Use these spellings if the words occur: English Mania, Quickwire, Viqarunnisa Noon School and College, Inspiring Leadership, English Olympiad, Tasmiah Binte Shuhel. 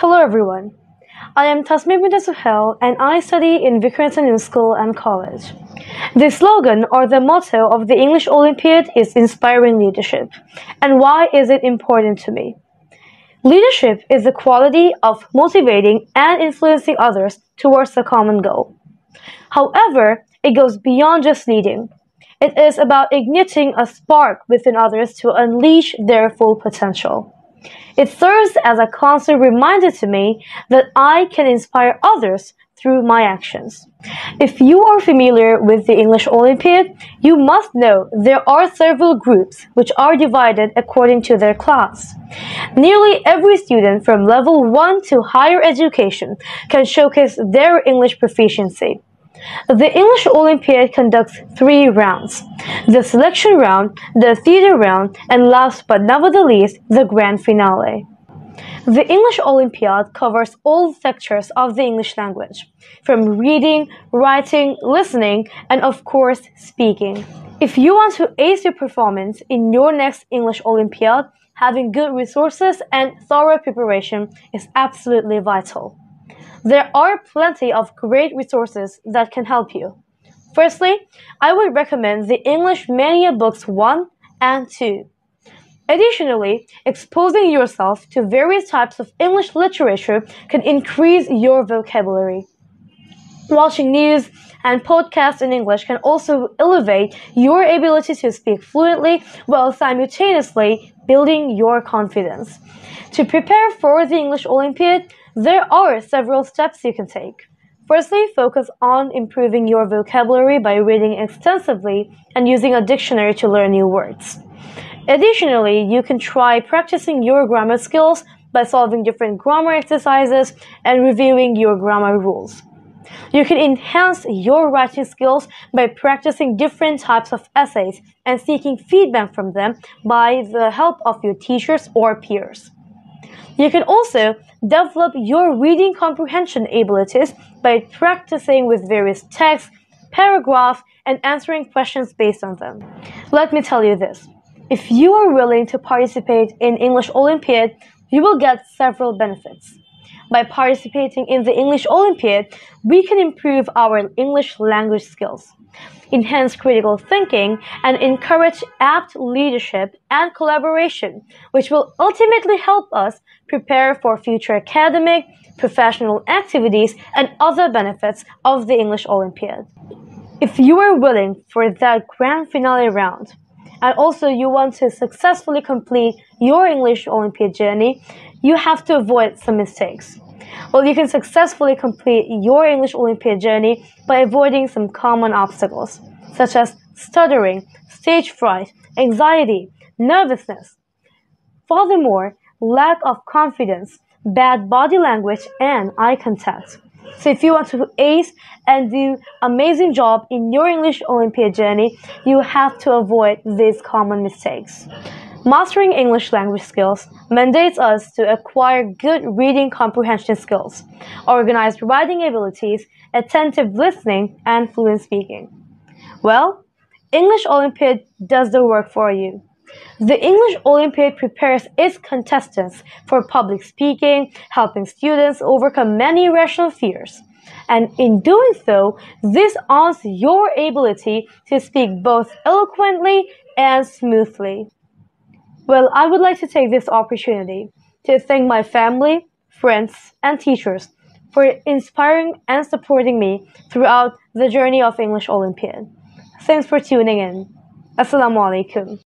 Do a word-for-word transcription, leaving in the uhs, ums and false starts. Hello everyone, I am Tasmiah Binte Shuhel and I study in Viqarunnisa Noon School and College. The slogan or the motto of the English Olympiad is inspiring leadership. And why is it important to me? Leadership is the quality of motivating and influencing others towards a common goal. However, it goes beyond just leading. It is about igniting a spark within others to unleash their full potential. It serves as a constant reminder to me that I can inspire others through my actions. If you are familiar with the English Olympiad, you must know there are several groups which are divided according to their class. Nearly every student from level one to higher education can showcase their English proficiency. The English Olympiad conducts three rounds: the selection round, the theater round, and last but not the least, the grand finale. The English Olympiad covers all sectors of the English language, from reading, writing, listening, and of course, speaking. If you want to ace your performance in your next English Olympiad, having good resources and thorough preparation is absolutely vital. There are plenty of great resources that can help you. Firstly, I would recommend the English Mania books one and two. Additionally, exposing yourself to various types of English literature can increase your vocabulary. Watching news and podcasts in English can also elevate your ability to speak fluently while simultaneously building your confidence. To prepare for the English Olympiad, there are several steps you can take. Firstly, focus on improving your vocabulary by reading extensively and using a dictionary to learn new words. Additionally, you can try practicing your grammar skills by solving different grammar exercises and reviewing your grammar rules. You can enhance your writing skills by practicing different types of essays and seeking feedback from them by the help of your teachers or peers. You can also develop your reading comprehension abilities by practicing with various texts, paragraphs, and answering questions based on them. Let me tell you this. If you are willing to participate in English Olympiad, you will get several benefits. By participating in the English Olympiad, we can improve our English language skills, enhance critical thinking, and encourage apt leadership and collaboration, which will ultimately help us prepare for future academic, professional activities, and other benefits of the English Olympiad. If you are willing for that grand finale round, and also you want to successfully complete your English Olympiad journey, you have to avoid some mistakes. Well, you can successfully complete your English Olympiad journey by avoiding some common obstacles, such as stuttering, stage fright, anxiety, nervousness. Furthermore, lack of confidence, bad body language, and eye contact. So if you want to ace and do amazing job in your English Olympiad journey, you have to avoid these common mistakes. Mastering English language skills mandates us to acquire good reading comprehension skills, organized writing abilities, attentive listening, and fluent speaking. Well, English Olympiad does the work for you. The English Olympiad prepares its contestants for public speaking, helping students overcome many irrational fears. And in doing so, this honors your ability to speak both eloquently and smoothly. Well, I would like to take this opportunity to thank my family, friends, and teachers for inspiring and supporting me throughout the journey of English Olympiad. Thanks for tuning in. Assalamu alaikum.